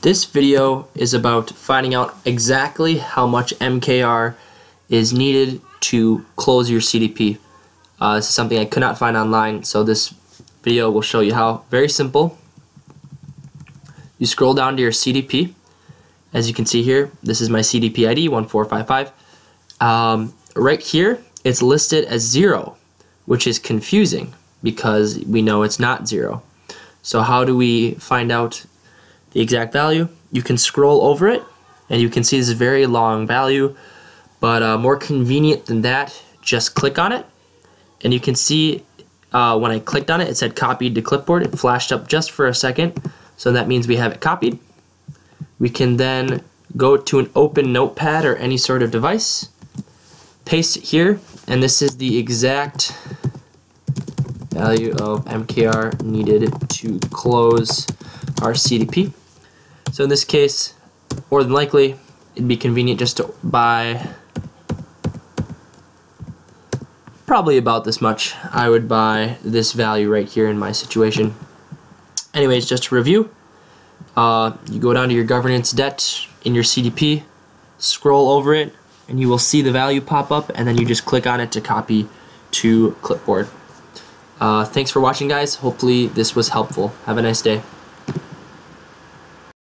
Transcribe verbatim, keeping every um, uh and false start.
This video is about finding out exactly how much M K R is needed to close your C D P. Uh, this is something I could not find online, so this video will show you how. Very simple. You scroll down to your C D P. As you can see here, this is my C D P I D one four five five. Um, right here, it's listed as zero, which is confusing because we know it's not zero. So how do we find out the exact value? You can scroll over it, and you can see this very long value. But uh, more convenient than that, just click on it, and you can see uh, when I clicked on it, it said copied to clipboard. It flashed up just for a second, so that means we have it copied. We can then go to an open notepad or any sort of device, paste it here, and this is the exact value of M K R needed to close our C D P. So in this case, more than likely, it'd be convenient just to buy probably about this much. I would buy this value right here in my situation. Anyways, just to review, Uh, you go down to your governance debt in your C D P, scroll over it, and you will see the value pop up, and then you just click on it to copy to clipboard. Uh, thanks for watching, guys. Hopefully this was helpful. Have a nice day.